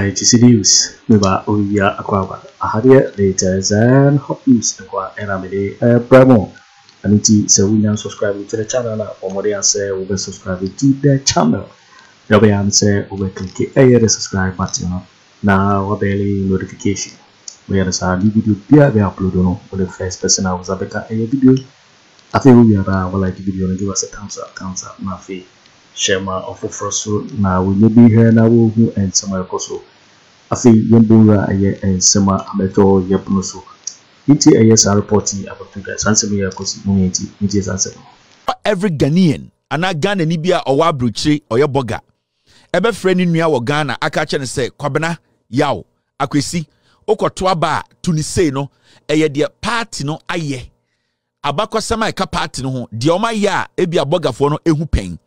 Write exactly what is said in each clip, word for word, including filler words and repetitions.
I T C News. Nuba Uya Akwawa Ahadia later than hot news Akwa Enamide Bravo. And it is a winner subscribing to the channel or more than say over subscribing to the channel. You'll be answer over click the subscribe button now belly notification. Whereas our video via the upload on the first person I was a video. I think we are like video and give us a thumbs up, thumbs up, Mafi. Shema of Frosso now will be here now and Sama Koso. I think Yambura and Sama Ameto Yapunoso. It is a reporting about two guys. Answer me a community. It is answer. Every Ghanaian, and I Ghana Nibia or Wabruchi or your boga. Ever friend in Mia or Ghana, I catch and say, Kwabena, Yao, Akwesi, Okotuaba, Tuniseno, a dear party no aye. Abakwa Sama a party no, Dioma ya, Ebia boga for no ehu pain.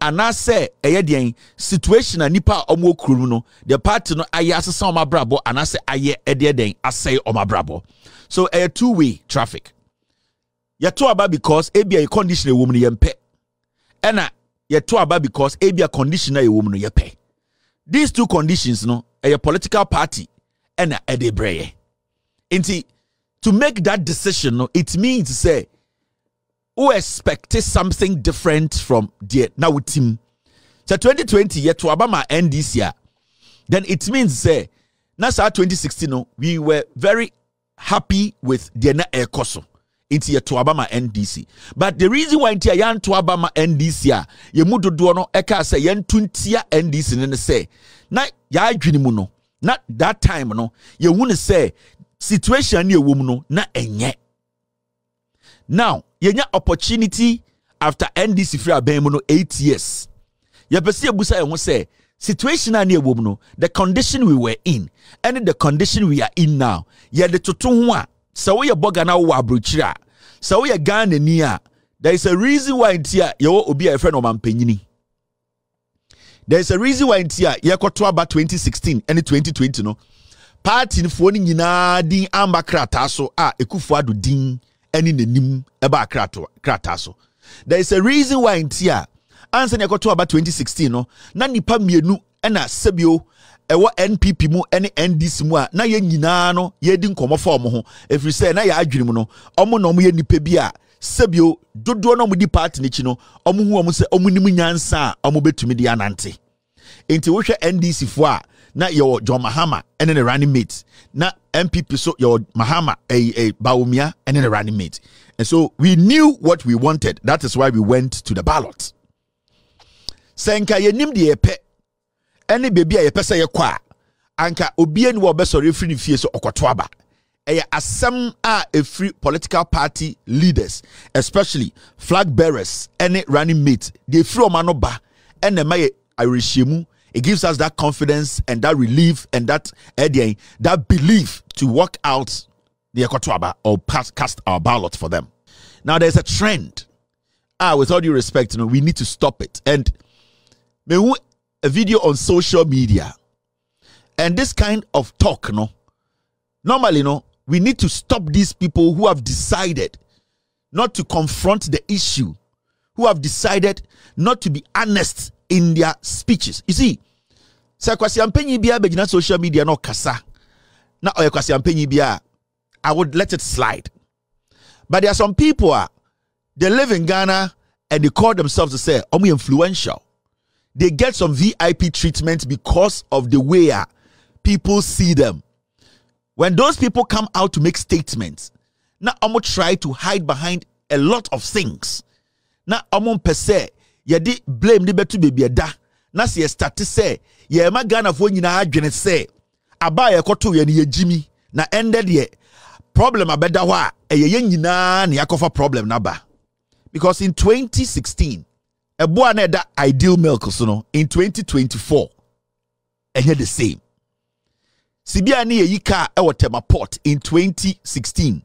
And I say, a dear situation and nipa or more cruno, the party no aye as some brabo, and I say, aye, a dear day, I say, or my brabo. So a two-way traffic. You talk about because a conditioner woman you pay, and you talk about because a conditioner woman you pay. These two conditions, no, a political party and a debrayer. Inti to make that decision, no, it means say, who expected something different from the now team. So twenty twenty, you talk about my N D C, then it means say, now twenty sixteen, no, we were very happy with Diana Air Koso into your Tuabama N D C. But the reason why into yan Tuabama N D C, ye mudo duono eka say yen tuntia N D C nene say. Na ya jinimuno. Not that time no. Ye wouldn't say situation ye woman na enye. Now, ye nya opportunity after N D C free abemono eight years. Ye pesi busa ye won say. Situation and near woman, the condition we were in, and the condition we are in now. Yet the totunwa, so we are bogana wabruchira, so we are Ghanaian. There is a reason why in tia you be a friend of Mampenini. There is a reason why in tia you kotoa ba twenty sixteen and twenty twenty no party in phoning yina din amba krataso ah Ekow Fuadu din and in the nim eba krato krataso. There is a reason why in tia. Answer you kotoa ba twenty sixteen no na nipa mienu na sebio ewa N P P mu ene N D C mu a na ye nyina no ye di nkomo form ho efiri say na ye adwene mu no omo no omo ye nipa bi a sebio dodo no omo di party ne chi no omo hu omo se omo nim nyansa a omo betumi di anante enti wo hwe N D C fo a na ye wo John Mahama ene ne running mate na N P P so ye wo Mahama eh, eh Bawumia ene ne running mate. And so we knew what we wanted. That is why we went to the ballot. Senka ye nim de epe any baby ye pese ye kwa anka obi eni wo be sorry free ni fie so okoto aba eye asem a free political party leaders especially flag bearers any running mate they free o mano ba ene ma ye irishemu. It gives us that confidence and that relief and that idea, that belief to work out the okoto aba or pass, cast our ballot for them. Now there's a trend ah with all due respect, you know, we need to stop it. And me a video on social media and this kind of talk no normally no we need to stop these people who have decided not to confront the issue, who have decided not to be honest in their speeches. You see say kwasi ampenyi bia begina social media no kasa na oy kwasi ampenyi bia I would let it slide. But there are some people uh, they live in Ghana and they call themselves to say omo influential. They get some V I P treatment because of the way people see them. When those people come out to make statements, now Omo try to hide behind a lot of things. Now Omo per se, you did blame the better baby da. Now see, you start to say, you are not gonna phone you now. Gonna say, Aba ya koto ya ni ye Jimmy. Na ended ye problem abeda wa. E ye ye na ni akofa problem na ba. Because in twenty sixteen. A boy had that ideal milk, so no. In twenty twenty-four, and here the same. Sibiani yika ewa tema port in twenty sixteen.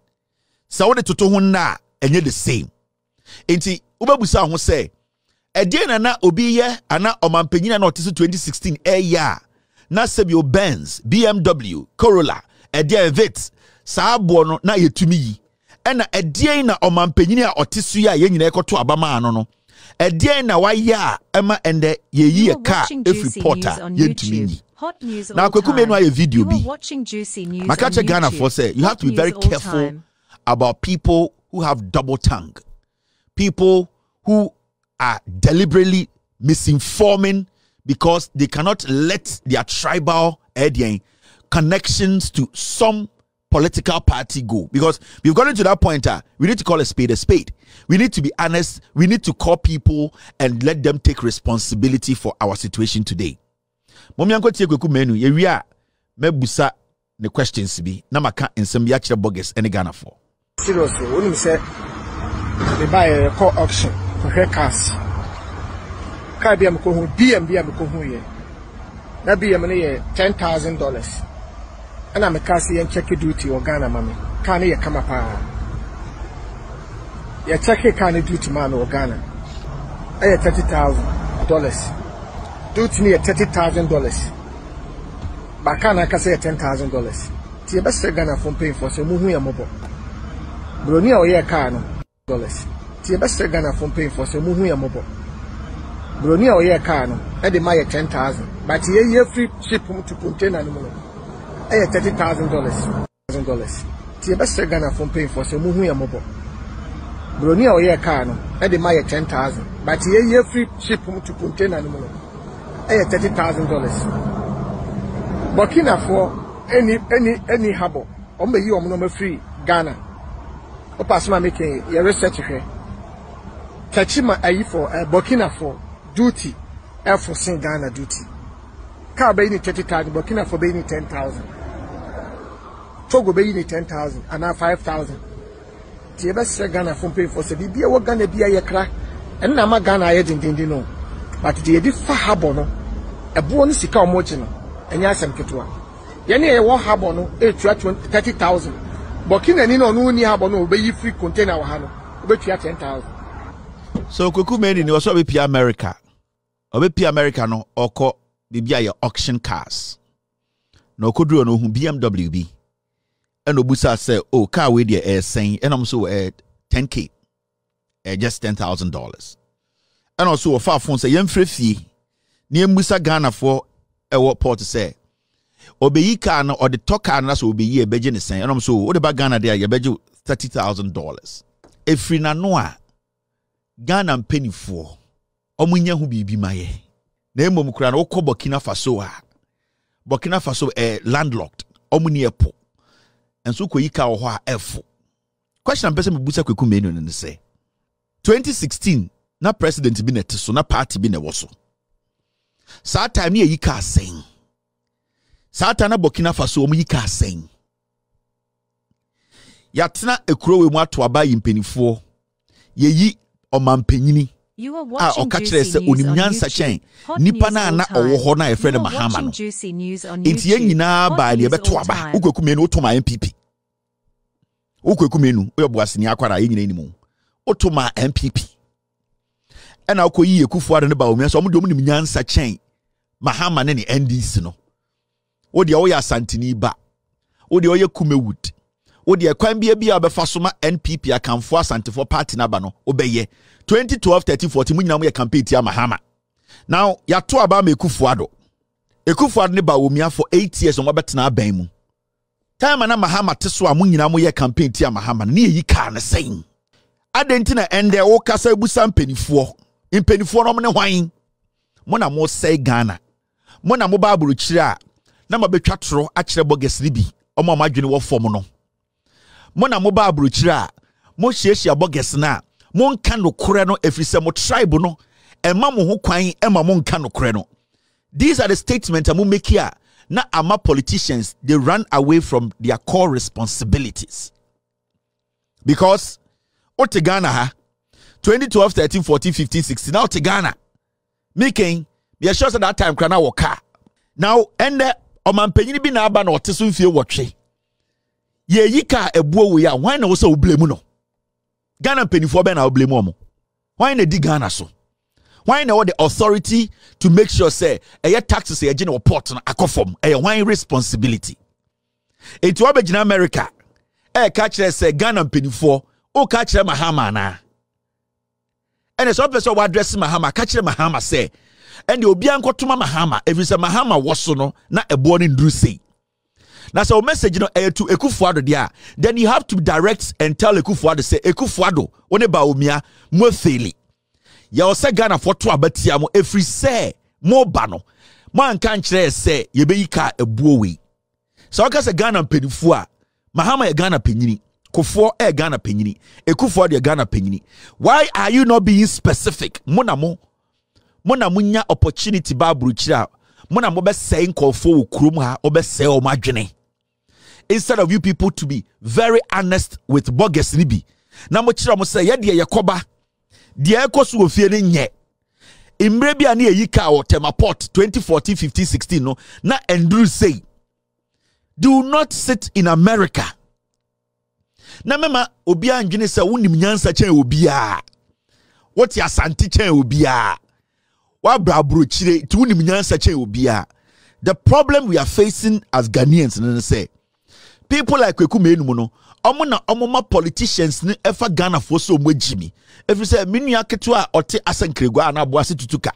Sawade toto huna, and here the same. Inti ubabusa hon say, a day na na obiye, ana omampengina na otisu twenty sixteen e ya. Na sebio Benz, B M W, Corolla, a day evit, saabuono na yetumi. Ena a day na omampengina otisu ya yenyine ekoto abama anono. A day na waya Emma and the ye ye car if reporter yet to me. Hot news all now, Kweku Manu a video be watching juicy news. Makacha Ghana for say you have to be very careful about people who have double tongue, people who are deliberately misinforming because they cannot let their tribal Edian connections to some political party go, because we've gotten to that point. Uh, we need to call a spade a spade. We need to be honest. We need to call people and let them take responsibility for our situation today. Mommy uncle take Kweku Manu. Here we are. Me busa the questions be. Na maka insem biachira bogus any Ghana for. Seriously, when we say they buy a call auction for her cars, car be am ko hu, be am be am ko hu ye. Na be am na ye ten thousand dollars. And I'm a cassie and check duty or Ghana, mammy. Can you come up? You check a canny duty man or Ghana. I had thirty thousand dollars. Duty me at thirty thousand dollars. But can I say ten thousand dollars? See, best Ghana from paying for so move me a mobile. Brunia or your car dollars. See, best Ghana from paying for so move me a mobile. Brunia or your car, and they might ten thousand. But here, free ship to contain animal. I had thirty thousand dollars. Thousand dollars. See, best Ghana from paying for so move me a mobile. Brunia or your car, and they might ten thousand. But here, free ship to contain animal. I had thirty thousand dollars. Burkina for any any any harbour. Ombe you are number free Ghana. Opasma making your research here. Tachima ayi for Burkina for duty. Air for Saint Ghana duty. Car be thirty thousand. Burkina for be ten thousand. Togo be ten thousand and now five thousand. The best Ghana from pay for sebi be a what Ghana be a yekra. And na ma Ghana aye din din din no. But the edit for Habono, a bone sicker mojino, and Yasam Ketua. Yanni a war Habono, eight to thirty thousand. Burkina Nino, no near Habono, but you free contain our Hano, but you are ten thousand. So Kweku Manu was over P. America, over P. Americano, or call B B I auction cars. No Kudru no B M W B. And Obusa said, oh, car with the air saying, and I'm so at ten K, just ten thousand dollars. And also a far phone say yem free near Musa Ghana for a what port say obey can or the talk and that's will be ye begging the same. And I'm so what about Ghana there? You beg you thirty thousand dollars. A free nanoa Ghana and penny for Omunya who be be my name Mukran or Burkina Faso. Burkina Faso a landlocked Omuni airport and so Koyika or F. Question and person Busa Kweku Manu and say twenty sixteen. Na president bi na teso na party bi na woso saa time ne yi ka asen saa time na Burkina Faso omu yi ka asen ya tena ekuro we mu ato aba yimpenifo ye yi omampanyini a okakire se onimnyansa chen nipa na na owo ho na efre ne Mahama no enti yenyina ba ne beto aba Kweku Manu otoma N P P Kweku Manu oyobuasini akwara yenyina nimu otoma N P P and I'll call you Ekow Fuadu Bawumia, so I'm doing the Nyansa chain. Mahama and the N D C no. Oh, the Oya Santini ba. Oh, the Oya Kumewood. Oh, the Kwambia Bia Befasoma N P P, I can force Santifor Party Nabano, obey twenty twelve, thirteen, fourteen, we now we campaign to Mahama. Now, Yatua Bam Ekow Fuadu. Ekow Fuadu Bawumia for eight years on Wabatina Bemu. Time and Mahama Teswa Muninamoya campaign to Mahama, near ye can the same. I didn't end their old castle with some penny for. In penny for nominal wine. Mona mo say Ghana. Mona mo baburu chira. Nama bechatro, achira boges libi. Oma majini wa formono. Mona mo baburu chira. Mo sheshia boges na. Mon kano kureno efise mo tribe no. Emma mo hu kwain. Emma mon kano kureno. These are the statements I'm make here. Na ama politicians, they run away from their core responsibilities. Because, ote Ghana ha. twenty twelve, thirteen, fourteen, fifteen, sixteen. Now to Ghana. Making be a sure that time crana waka. Now and the omampeni bin aban or tisun feel watching. Ye yika a buo we are wine also blemuno. Ghana penny for ben I'll blame. Why na di Ghana so? Why na the authority to make sure say a taxes a general port na akoform a wine responsibility. It will be in America. A catcher say Ghana penny for oh catcher Mahama na. And so person who address Mahama, catch Mahama say, and you be uncle to Mahama. If you say Mahama was so no, not a born in Drusi. Now so message you know to Ekow Fuadu there. Then you have to direct and tell Ekow Fuadu say Ekow Fuadu, one Bawumia, more fairly. You also Ghana for two abatiamo every say more bano. Man can't say you be ka a boy. So I can say Ghana penifua. Mahama a Ghana penini. Kufuor e Ghana penini. Ekow Fuadu e Ghana penini. Why are you not being specific? Monamo. Monamo nya opportunity ba bruchira. Monamo be saying konfo ukrum ha obe say o madwene. Instead of you people to be very honest with bogus nibi. Na mo kira mo say ye de ye koba. De ekosu ofie ne nye. Imre bia ne yi ka o temaport twenty fourteen fifteen sixteen no. Na Andrew say do not sit in America. Na mema obi andwene say wonim nyansa chen obi a. What ya santi chen obi a. Wa bra bro chire ti wonim nyansa chen obi a. The problem we are facing as Ghanaians no say people like Kweku Manu no omo na omo ma politicians ni efa Ghana fo so omo jimi efi say menua ketua ote asankregwa anaboase tutuka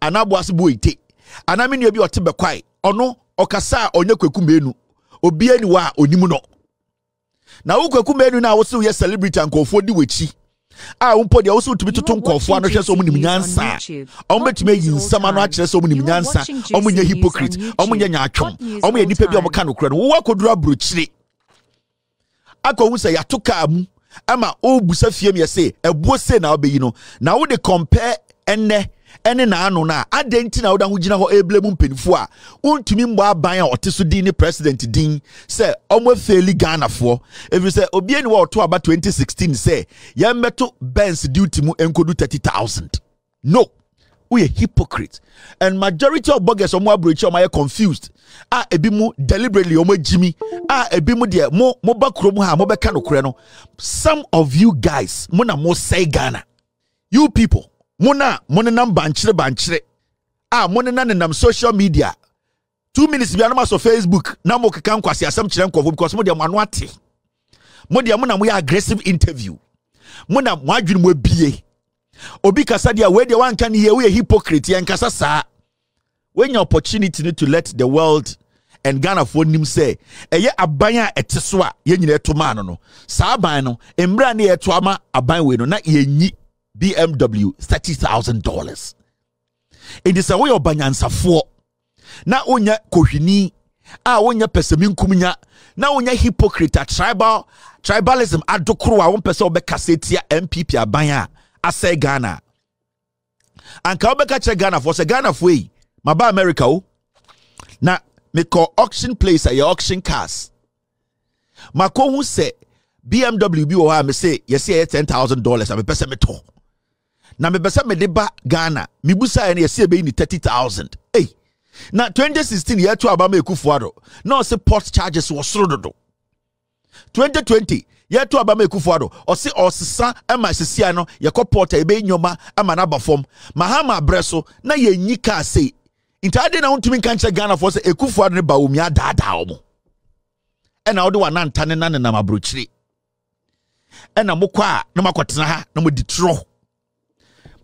anaboase boite ana menua bi ote bekwai ono okasa onye Kweku Manu obi ani wa onimu no na wo Kweku Manu na wo so ye celebrity ankofo di wechi a wo podi a wo so tubi tutu ankofo ano hwe so omo nimnyansa omo betume yinsama no a kire so omo nimnyansa omo nya hypocrite omo nya nyaatwom omo ye nipa bi omo ka no kra no wo akodura brochire akon say ya toka mu ama obusa fiem ye say ebuo say na obeyi no na wo de compare enne enne na anu na adenti na wo da ho gina ho eblemu mpenfo a ontumi mbo aban a oteso din ni president din say omo fairly Ghana for if you say obi eni wo to aba twenty sixteen say ya meto Benz duty mu enkodu thirty thousand no we a hypocrite and majority of bogus omo abrochi omo confused ah ebi mu deliberately omo jimi ah ebi mu de mo mo ba kro mu ha mo be ka nokre no some of you guys mo na mo say Ghana you people mo na mo nenam banchire banchire ah mo na nenam social media two minutes bi anama so Facebook na mo keka nkwase asem kire nkofo because mo de mo ano ate mo de mo na mo ya aggressive interview mo na mo adwene mo abie Obi kasadia we de wan kan ye we hypocrite en kasa saa. When your opportunity to let the world and Ghana for nim say, eye aban a eteso a ye nyina to ma no no. Saa aban no, emra na ye to ama aban we no na ye nyi B M W thirty thousand dollars. It is a way of banyansafo. Na onya kohwini, a onya peseminkum nya, na onya hypocrite tribal tribalism adokro a won pese obekase tia N P P aban a. I say Ghana. And Kaobeka Ghana for say Ghana for we. My ba America oh. Na me call auction place at your auction cars. My call who say B M W bi oha me say you say ten thousand dollars. I me pesa me to. Na me pesa me deba Ghana. Me busa ene you say be in thirty thousand. Hey. Na twenty sixteen year two abama Ekow Fuadu. No say port charges was srododo. Twenty twenty. Ye to abama Ekow Fuadu o se osesa ema sesia no ye kopota e be nyoma ama na bafom Mahama breso na ye nyika sei intade na wontumi kan che Ghana for se Ekow Fuadu ne Bawumia daada omo e na wo de wananta ne na ne na mabrochire e na mokwa na makotena ha na moditro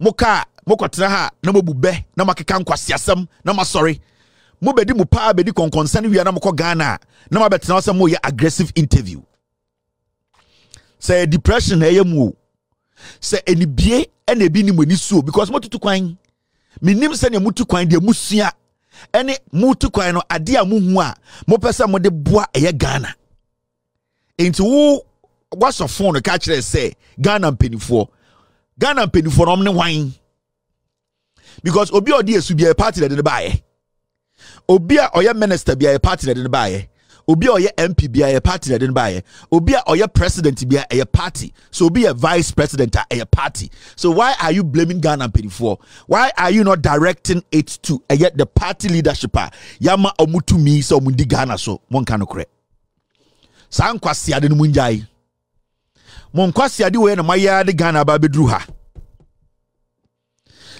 moka mokotena ha na mobube na makeka nkwasiasam na masori mo bedi mo pa bedi konkonsan wiana mokọ Ghana na mabetena wo se mo ye aggressive interview say depression eye mu say enibie and ebi ni mani suo because motutu kwan minim say ne motutu kwan de musua ene motutu kwan no ade a muhu a mo pese mo de boa eye Ghana enti wo what's your phone ka kire say Ghana mpenifo Ghana mpenifo no ne wan because obi odi esu bia party de de baaye obi a oya minister bia party de de baaye Obi or your M P be a party that didn't buy. Obi or your president be a party. So be a vice president at a party. So why are you blaming Ghana P four? Why are you not directing it to and yet the party leadership? Yama omutumi so mundi Ghana so one canokre. San kwasi ade munjai. Mon kwasi ade we na maya de Ghana ba bedru ha.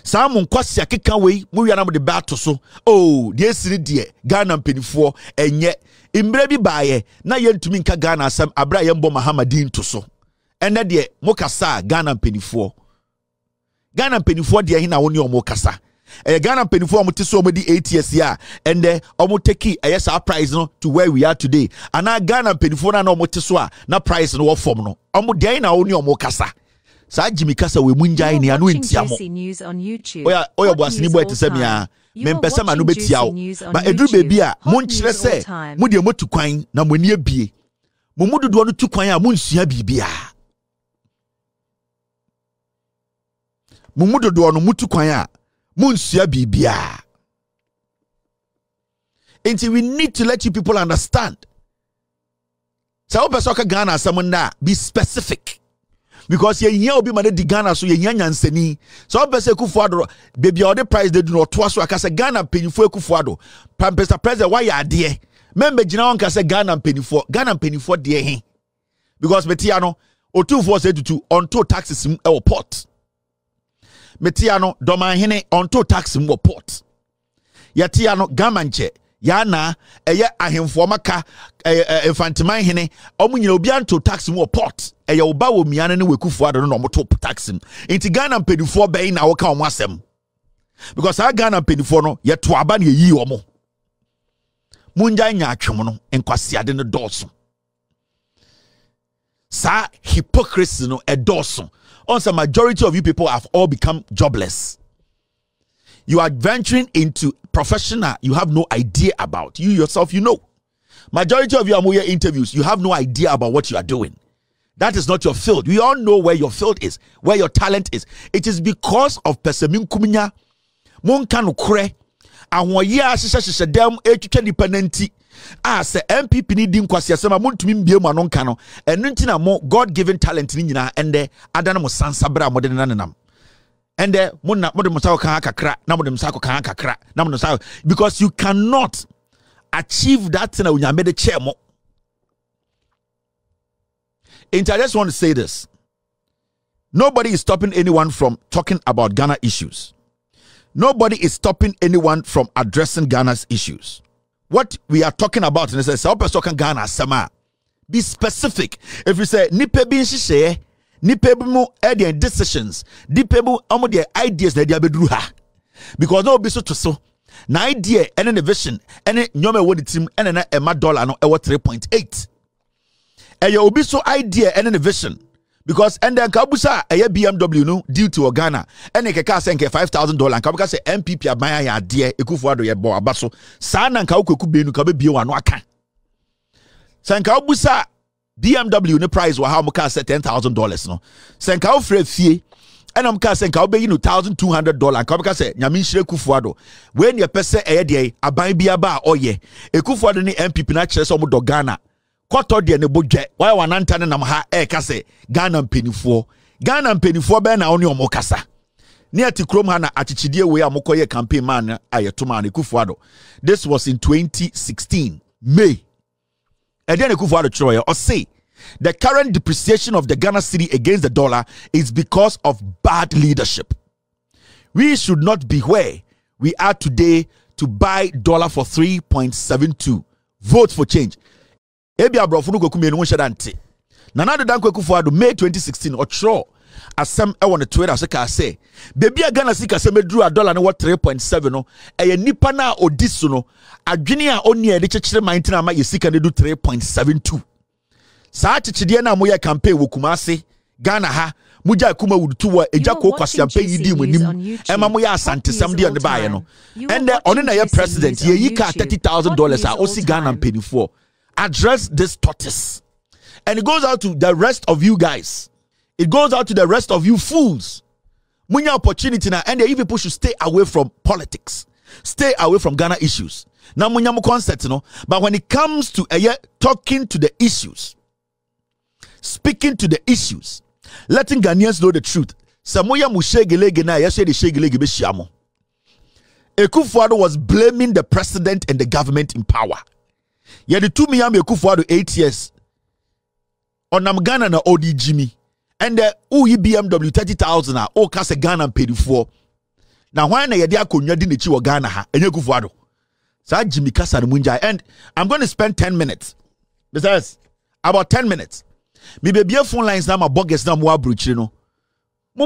Some kwasi akeka we we na de battle so. Oh, dey siri de Ghana P four and yet Imbre bi baye na yentumi nka Ghana asem abra yembo Mahamadin to so ene de mokasa Ghana penifo Ghana penifo de hina woni omo kasa. Eh Ghana penifo omo tiso omo di eight years ya and eh omo take eh yes our price no to where we are today. And our Ghana penifo na omo tiso a na price no form no. Omo de hina woni omo kasa. Sa Jimmy Kasa we munjai ni anu ntiamo. Oya oya boasini boy tisemi ya. Mempesa manu betia o. Ba edru baby a munchire se mu de motu kwan na moni abie. Mu mududu no tu kwan a munsua bibia. Mumudodo ono mutu kwan a munsua bibia. Until we need to let you people understand. Sa o person ka Ghana asem na be specific. Because ye nya obi made di Ghana so ye nya nyansani. So obese Kufu Ado baby all the price they do not to aso aka say Ghana penifo Kufu Ado. Mister President why are there? Member gina won ka say Ghana penifo, Ghana penifo there he. Because metia no two four eight two onto taxes in our port. Metia no domanhene onto taxes in our port. Yatia no gamanche yana eye ahemfo maka efantiman hene omunyina obi anto tax mu port eye oba wo miana ne Wekufu Ado no moto tax him inti Ghana pedifo be na wo ka omo asem because our Ghana pedifo no ye to aba na yi omo munja nya atwem no enkwasiade ne dɔɔso sa hypocrisy no e dɔɔso also majority of you people have all become jobless. You are venturing into professional you have no idea about. You yourself, you know. Majority of your Amoye interviews, you have no idea about what you are doing. That is not your field. We all know where your field is, where your talent is. It is because of Pesemin Kuminya, Munkanu Kure, and Waye Ashishashishadam, H twenty penalty. Ah, se M P P ni din kwasi asema muntumi mbie mu anon kano. Enu ntina mo God-given talent ni nyina ende adana mo sansabra mo denana nam. And then, because you cannot achieve that thing when you made a chair. And I just want to say this. Nobody is stopping anyone from talking about Ghana issues. Nobody is stopping anyone from addressing Ghana's issues. What we are talking about is Ghana. Be specific. If you say, ni people mo their decisions the people am their ideas na dia bedru ha because no be so to so na idea and the vision and nyoma wo the team and na e ma dollar no e wo three point eight e ya obi so idea and the vision because and then kabusa e ya B M W no due to Ghana and e keka say nke five thousand dollars and kabuka say M P P aban ya idea Ekufu Ado ye bo abaso sa na nka okweku be nu ka be bi wano aka say nka obusa B M W ne price wa how much say ten thousand dollars no. Senka o frɛ fie and am ka senka o be you twelve hundred dollars. Ka ka say nyame nhire Kufu Ado. We ne pese eye de aban bia ba oyɛ. Ekufu Ado ne M P P na kyerɛ sɛ ɔmo dɔ Ghana. Kɔtɔ de ne bodwɛ. Why wananta ne nam ha e ka say Ghana mpanimfoɔ. Ghana mpanimfoɔ bɛ na wo ne ɔmo kasa. Ne atikrom ha na akyikyidie we amokɔyɛ campaign man ayɛtoma ne Kufu Ado. This was in twenty sixteen May. And then Ekufu Ado Troy or say the current depreciation of the Ghana cedi against the dollar is because of bad leadership. We should not be where we are today to buy dollar for three point seven two. Vote for change. Ebi abrofunu kokume no shada nti. Na na dodan Ekufu Ado May twenty sixteen or Troy asem e won Twitter so ka say baby Ghana sika semedru a dollar no three point seven no e nipa na odisu no adwene a oni e de chechire nineteen ama ye sika ne do three point seven two saa chechide na mo ye campaign wo Kumase Ghana ha muja kuma wudu wa eja ko kwasi campaign yidi munim e ma mo ye asantesam de ne baaye no and then oni na ye president ye yika thirty thousand dollars a osi Ghana penifo address this tortoise and it goes out to the rest of you guys. It goes out to the rest of you fools. Munya opportunity na and the people should stay away from politics. Stay away from Ghana issues. Na munya mu concept no, but when it comes to uh, talking to the issues, speaking to the issues, letting Ghanaians know the truth. Samoya mu shegelege na yeshe de shegelege be shiamo. Ekufu Ado was blaming the president and the government in power. Ye the two miyam Ekufu Ado eight years. Onam Ghana na odi Jimmy. And the U B M W thirty thousand na o ka se Ghana pedifo. Na hwan na ye de akonwa di nechi wo Ghana ha enye Kufu Ado. Sa Jimmy Kasa munja and I'm going to spend ten minutes. Besides about ten minutes. Me be phone lines na ma boggers na mo abrochire no.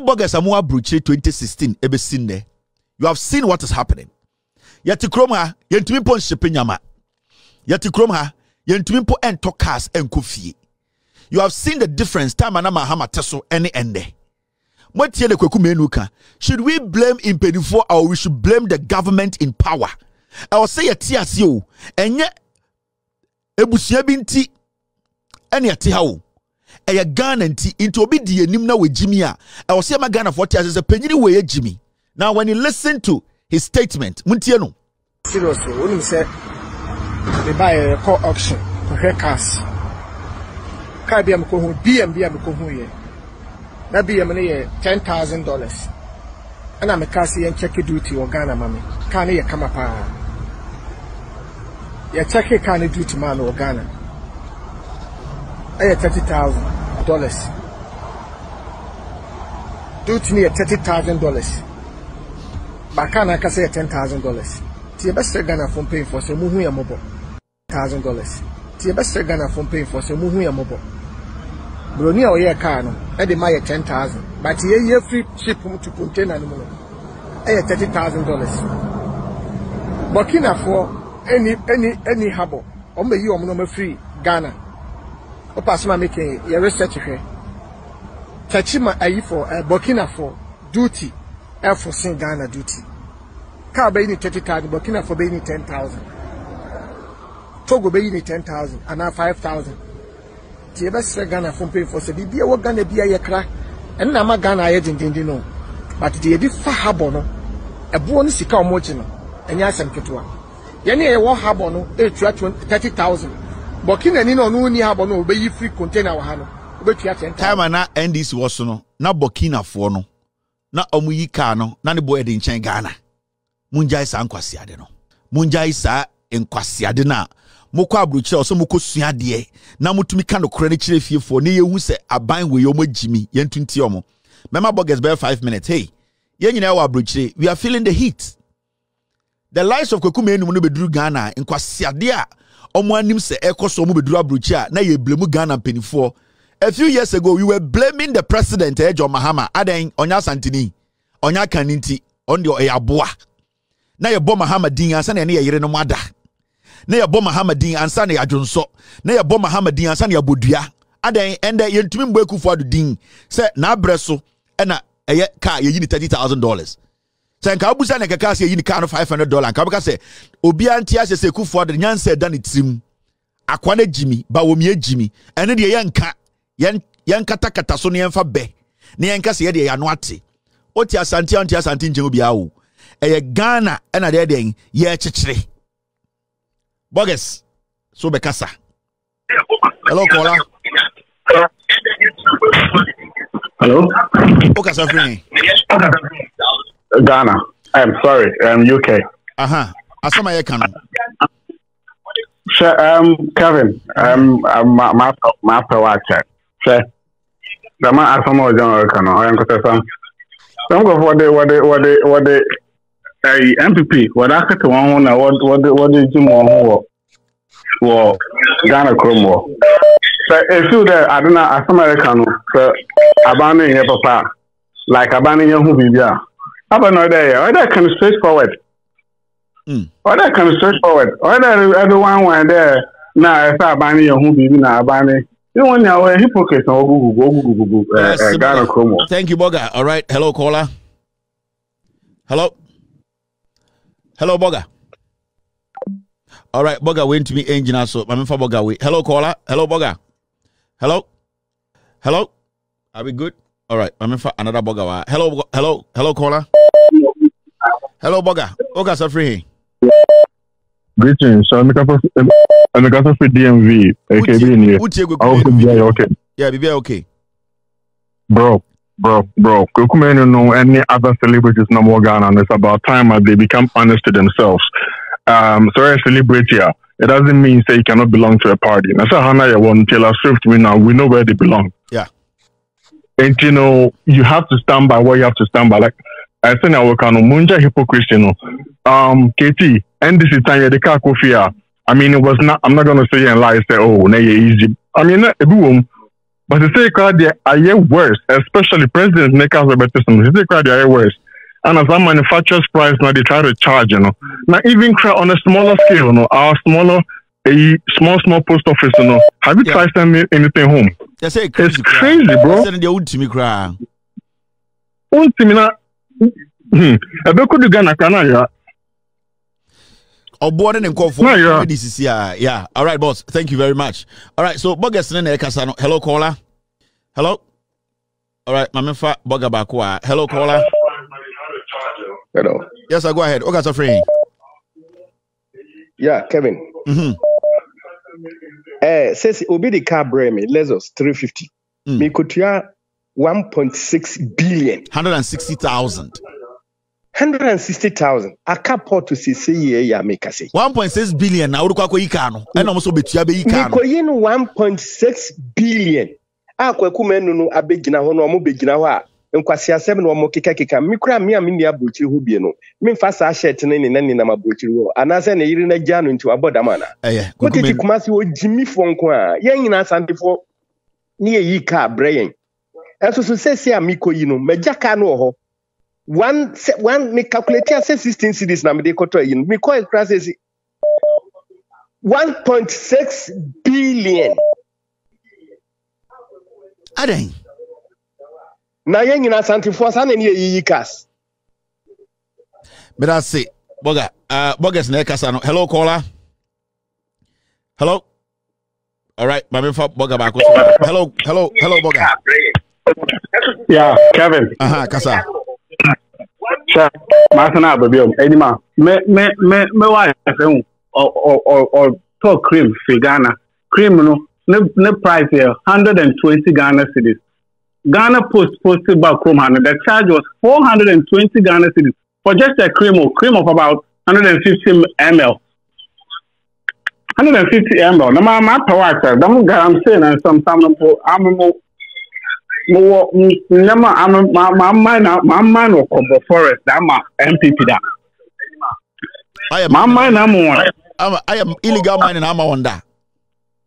twenty sixteen ebe sin there. You have seen what is happening. Yeti kroma yentumi pon shepenyama. Yeti kroma yentumi pon entokas enkofie. You have seen the difference time ana Mahama teso any ende. Motie le Kweku Manu ka. Should we blame impedifo or we should blame the government in power? I will say yeti ase o. Enye ebusia bi nti ene yeti ha o. Eye Ghana nti nti obi di enim na we jimi a. I will say ma Ghana for tiase penyini we ye jimi. Now when you listen to his statement, Muntiano. Seriously, when you say they buy a call auction, compare cars. Car be am ko hu, B M W am ko hu ye. Na B M W ye ten thousand dollars. Ana me car say check duty or Ghana mami. Car na ye kama pa. Ye check car na duty man or Ghana. Aye thirty thousand dollars. Duty ni thirty thousand dollars. Bakana can say ten thousand dollars. The best Ghana from paying for some muhuya mobo. Thousand dollars. The best Ghana from paying for some muhuya mobo. Bruni or year car no. I demand ten thousand. But the year free ship to contain animal. I thirty thousand dollars. Burkina for any any any harbour. Ombe you om no free Ghana. Opasuma making your research here. Tachima ayi for Burkina for duty. Air Force in Ghana duty. Car bay ni thirty thousand, Burkina for bay ni ten thousand. Togo bay ni ten thousand, and now five thousand. The best Ghana from paying for say the beer what Ghana beer yekra, and now Ghana aye dindindi no. But the edi fa habo no, a buoni sika omoji no, enya sem ketua. Yani aye wa habo no, e tuya thirty thousand. Burkina ni no no ni habo no, bay free container wahano, bay tuya ten thousand. Time na N D C was no, na Burkina for no. Na omuyi ka no na ne bo edi nchen Ghana munjai sa nkwasiade no munjai sa nkwasiade na mokwa abruchi oso mokosuade na mutumi ka no kora ne kirefiefo ne yehu se aban we yomo jimi yentunti omo mema boggers by five minutes. Hey ye nyina wa abruchi, we are feeling the heat. The lives of Kweku Manu no beduru Ghana nkwasiade a omo anim se ekoso omo beduru abruchi a na ye blemu Ghana penifo. A few years ago, you were blaming the president, eh, John Mahama. Aden onya santini, onya kaninti, ondio eyaboa. Na ye bo Mahama din ansa na ye yere no mada. Na ye bo Mahama din ansa na ye adwonso. Na ye bo Mahama din ansa na ye bodua. Aden ende ye ntumi mbo Ekow Fuadu din. Say na abreso e na eye car ye yini thirty thousand dollars. Say nka obusa na keka say ye yini car no five hundred dollars. Nka obuka say obi antia say Ekow Fuadu nyanse da ne trim. Akwane Jimmy, Bawumia Jimmy. Ene de ye nka Yan yan kata kata so ne mfa be ne yan kase ye de ya no ate oti asante anti asante nje obi awo eye Ghana na de den ye chechire bogus so be kasa. Hello Kola. Hello Oka Safri Ghana. I'm sorry, I'm U K. Aha asama ye kan. Sure, um Kevin, um my my my watcher. Sir, the man asked me to some go for the what the what the what the N P P. What I said to one one, what what the what the Jim one who Ghana Cromwell. Sir, if you there, I don't know. Ask me to come. Sir, abandoning your papa, like abandoning your who be there. Have another year. All that can be straightforward. All that can be straightforward. All that everyone went there. Now if I abandoning your who be now abandoning. You want your hypocrite or Google Google. Thank you, Boga. All right. Hello, caller. Hello. Hello, Boga. All right, Boga went to me engineer, so I'm for Boga wait. Hello, caller. Hello, Boga. Hello. Hello. Are we good? All right. I'm for another Boga. Hello, hello, hello, caller. Hello, Boga. Boga, so free. Greetings, so I'm a couple of free D M V. Okay, being here. Okay. Yeah, be okay. Bro, bro, bro. Kweku Manu know any other celebrities no more Ghana, and it's about time that they become honest to themselves. Um, sorry, celebrity, it doesn't mean say you cannot belong to a party. That's how Hannah won Taylor Swift. We now we know where they belong. Yeah. And you know you have to stand by what you have to stand by. Like I said, I work on Munja hypocritical. Um, K T. N D C time the car coffee. I mean, it was not. I'm not gonna say and lie. Say, oh, nay, easy. I mean, But it's a crowd there are worse, especially President Nekas Robertson. It's a crowd there are worse. And as a manufacturer's price now, they try to charge, you know. Now, even on a smaller scale, you know, our smaller, a small, small post office, you know, have you yeah. tried sending anything home? Yeah, say it crazy, it's crazy, cry. bro. Send the old Timmy cry. Old Timmy, na. Hmm. I bet could you get a canal, yeah. Oboden and call for N D C. Yeah, yeah. All right, boss. Thank you very much. All right. So, Bogus Nene Casano. Hello, caller. Hello. All right, Mamefa Bogabakwa. Hello, caller. Hello. Yes, I go ahead. Okay, so free. Yeah, Kevin. Mm-hmm. Eh, says Obi the car breme Lexus three fifty. Me kutia one point six billion. Hundred and sixty thousand. Hundred and sixty thousand. A car port to see say ya make us say. One point six billion. Now we kwako ikano. I no so betua be ikano. We koyin one point six billion. A Kweku Manu no abegina ho no mo begina ho a. Nkwasi asem no mo keka keka me kura me amini abrochi ho bie no me fa sa shirt ne ne ne na abrochi ho anase na yiri na gya no nti aboda ma na eh kotiti kumasi wo jimi fo nko a yen nyina asantefo ne yi ka breyen eso so sesi amiko yi no magya ka no ho one one me calculate assess sixteen cities na me de koto yi no me call crisis one point six billion adan na yengi na santifoa sana niye yiyikas. Mirasi, boga, uh, boga sine kasano. Hello, caller. Hello. All right, my name for boga bako. Hello, hello, hello, boga. Yeah, Kevin. Aha, kasa. Sure. Masana babiom. Edima. Me me me me wa yafemu. Or or or to cream figana. Cream no ne ne price here hundred and twenty Ghana cedis. Ghana Post posted by Kromhano. The charge was four hundred twenty Ghana cedis for just a cream or cream of about one hundred fifty milliliters. one hundred fifty milliliters. No matter what, I'm saying, and sometimes I'm more. No, I'm my mind. My mind of the forest. I'm a N P P. That I am. My mind. I'm one. I am illegal mining. I'm on that.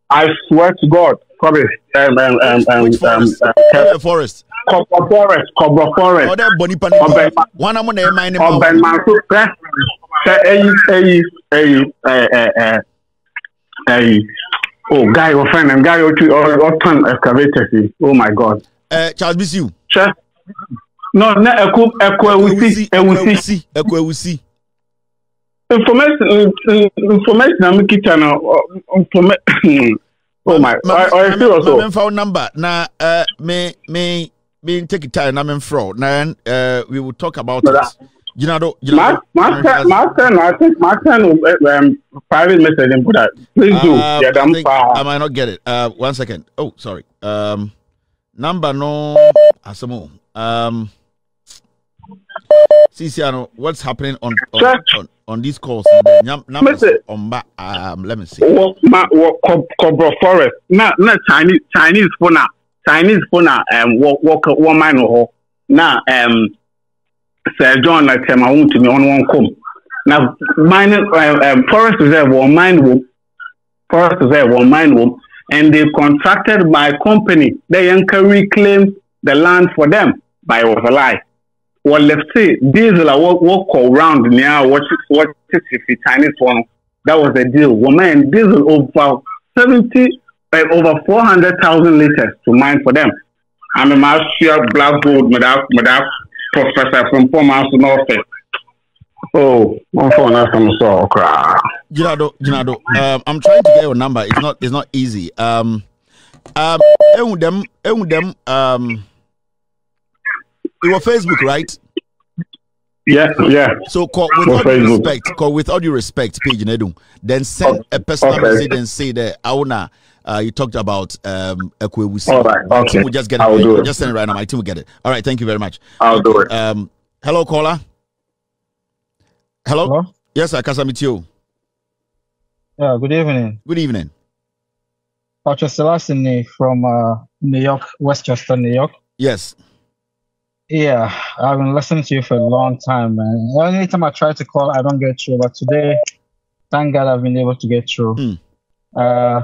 I swear to God. Cobra um, um, um, um, forest. Um, uh, forest. Cobra forest. Cobra forest. Oh, that bonny panel. One of them mine. Oh, Ben Mansu. Oh, guy, your friend, and guy, your two or ton excavators. Oh my God. Uh, Charles, miss you. Sure. No, no. Echo, echo, we see, we see, echo, we see. Information, information. I'm kitchen. Information. Oh my! I I feel so. My phone number. Now, uh, me me me take it time. I'm in fraud. Now, uh, we will talk about no, it. You know, you know. Master, master, I think master um private message and put that. Please uh, do. Yeah, I, think I might not get it. Uh, one second. Oh, sorry. Um, number no. Asamo. Um, Ciciano, what's happening on on, on, on, on these calls? Numbers on back. Um, let me see. What Cobra forest? No, no Chinese Chinese phone. Chinese phone. Um, what what what man or now? Um, Sir John, like him, I want to me on one come. Now, mine um forest reserve or mine room, forest reserve or mine room, and they contracted by company. They can reclaim the land for them by overlie. Well, let's say diesel I walk walk around near what what the Chinese one. That was the deal. Woman diesel over seventy uh, over four hundred thousand liters to mine for them. I'm a master black gold madam madam professor from four miles north. Oh, my phone has some so cry. Ginado, Ginado, um I'm trying to get your number. It's not it's not easy. Um um them them um Your Facebook, right? Yeah, yeah. So, call with all due respect, call with all due respect, page Nedum. Then send okay. a personal okay. message and say that Auna, uh, you talked about um, Equewusi. All right, okay. We'll just get it. We'll just send it right now. My team will get it. All right, thank you very much. I'll do it. Um, hello, caller. Hello. hello? Yes, I can meet you. Yeah. Good evening. Good evening. Patrick Selassie from uh, New York, Westchester, New York. Yes. Yeah, I've been listening to you for a long time, man. Anytime I try to call, I don't get through. But today, thank God I've been able to get through. Mm. Uh,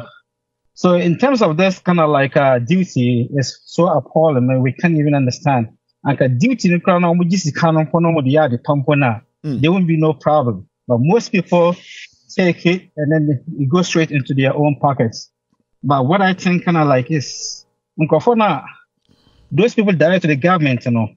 So in terms of this kind of like uh, duty is so appalling, and we can't even understand. And duty in the crown, there won't be no problem. But most people take it and then it goes straight into their own pockets. But what I think kind of like is, those people direct to the government, you know,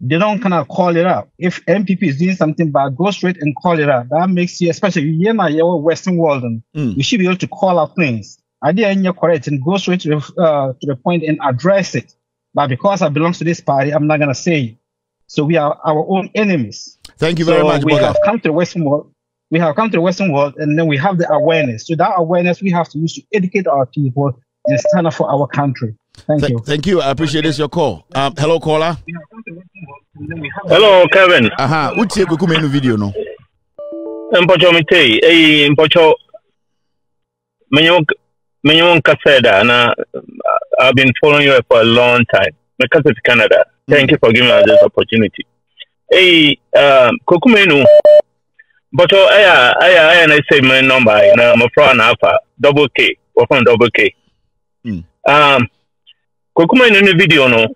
they don't kind of call it out. If M P P is doing something, but go straight and call it out. That makes you, especially in the Western world, mm. you should be able to call out things. I didn't you're correct and go straight to, uh, to the point and address it. But because I belong to this party, I'm not going to say it. So we are our own enemies. Thank you very so much. We Boga. have come to the Western world. We have come to the Western world, and then we have the awareness. So that awareness we have to use to educate our people and stand up for our country. Thank Th- you. Thank you. I appreciate this, your call. Um, hello, caller. Hello, Kevin. Aha. Which you come in the video now? Mpocho mitei. Hey, mpocho. I've been following you for a long time. Because it's Canada. Thank you for giving us this opportunity. Hey, um, Kweku Manu. But I, I, I, I say my number. I'm from Alpha. Double K. We're from Double K. Mm. Um, Kweku Manu video no.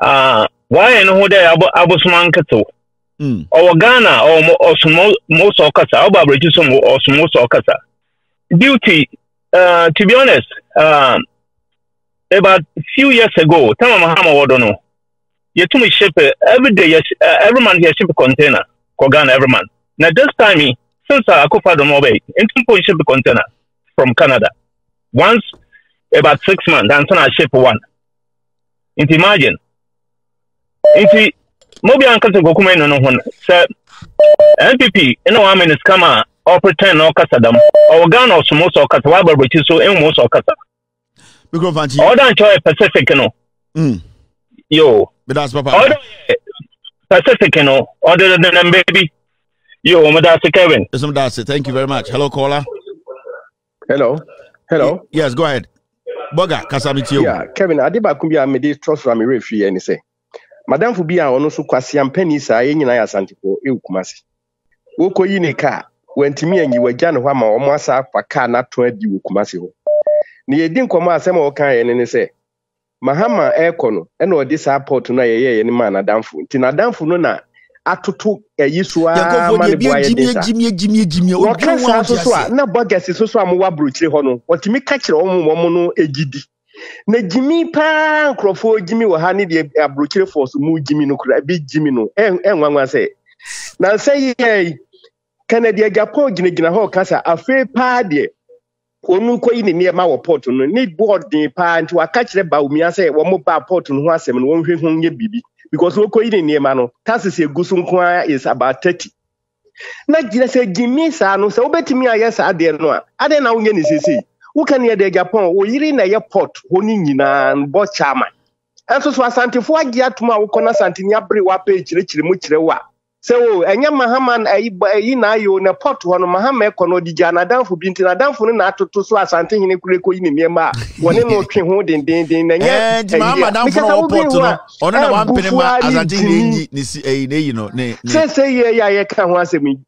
Uh, why I know that I was man kato. Or Ghana or or some most or kasa. Or Barbara some or some most or kasa. Duty. Uh, to be honest, um, about a few years ago, Dr Mahama don't know. You told me ship every day. Uh, every man here ship a container. Ghana every man. Now this time, since I acquired the mobile, I ship a container from Canada. Once about six months, and then I ship one. Into imagine. Into mobile uncle to go come in on one. So N P P, you know how many scammer or pretend or kasadam or Ghana or Somoza or Katawaba, which is so almost or Kata. Because all that enjoy Pacific, you know. Mm. Yo, but that's Papa. All the Pacific, you know. Other than them, baby. Yo, Madasi Kevin. Yes, Madasi. Thank you very much. Hello, caller. Hello. Hello. Yes, go ahead. Boga, Kasamitio. Yeah, Kevin. Adiba kumbia mede trust from me free and say. Madam Fubia ono so kwase ampani sa yenyi na ya santiko e ukumase. Wo koyi ne ka, wantimi anyi wagya ne ho ama omo asa kwa ka na to adi ukumase ho. Ni yedi nkoma asem o kan ye ne se. Mahama ekono ena odi support na yeye ye ne ma na damfo. Nti na damfo no na atoto eyisua ma ne boye de sa. Jimie jimie jimie o kan so a na bogesi so so amwa brochire ho no. Otimi ka kire omo omo no egidi. Na jimi pa nkrofo jimi wo ha ne de abrochire force mu jimi no kura bi jimi no. En enwanwa se. Na se ye Canada Japan gine gina ho kasa afi pa de. Onu koyi ne niema wo port no ne board din pa nti wa ka kire Bawumia se wo mo ba port no ho asem no wonhwe ho nye bibi because wo koyi ne niema no taxes egusu nkoa is about thirty na gire se gimi sa no se wo betimi ayesa ade no a ade na wo nye ne sisi wo kan ye de Japan wo yiri na ye port ho ni nyina bo chama enso so asantefo agi atuma wo kona santini abre wa page kire kire mu kire wa se o enye Mahama ayi na ayo na port ho no Mahama ekono di jana danfo bi nti na danfo no na atoto so asante hene kure ko yini miema woni no twe ho den den den na nya Mahama danfo no port no ono na wan penema asante hene ni si ayi ne yi no ne se se ye ya ye ka ho asemi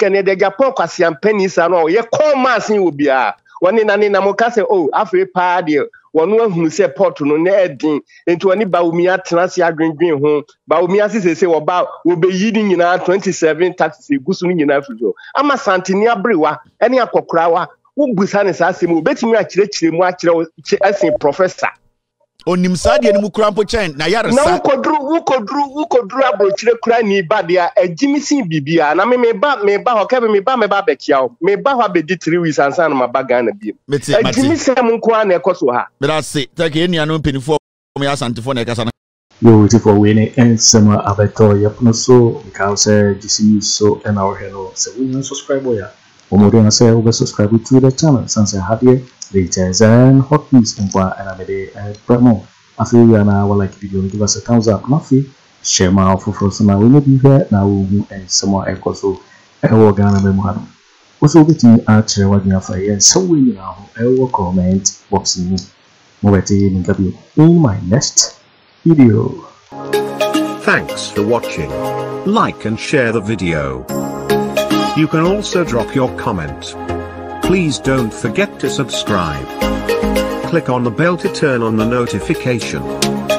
Canada Japan kwase ampani sa no ye commerce ni obi a woni na ni na mo ka se o afi pa de wonu ahunu se port no na edin enti woni Bawumia tenase adwendwen ho Bawumia sesese wo ba wo beyi ni nyina twenty-seven taxes egusu ni nyina afujo ama santini abrewa ene akokrawa wo busa ne sase mu betimi akire kire mu akire asin professor onim saade ne mu kurampo chen na yare sa na kodru wo kodru wo kodru abro kire kura ni badea agimisin bibia na me me ba me ba ho ka me ba me ba bekiao me ba ho abedi three weeks ansan ma baga na biem agimisem nko ana ekoso ha me da se take enia no penifo me asantefo na ekasa na yo utifo we ne ensema abeto yapno so ka se gisi so and our hello so we no subscribe ya omodo na se we subscribe to the channel sansa happy latest and hot news and for another day and promo. After you and I will like video, give us a thumbs up. Nothing share my offer for some. I will not be here now. And someone else also a work on a man. Also, getting out here what you have here. So, we now I will comment boxing more in my next video. Thanks for watching. Like and share the video. You can also drop your comment. Please don't forget to subscribe. Click on the bell to turn on the notification.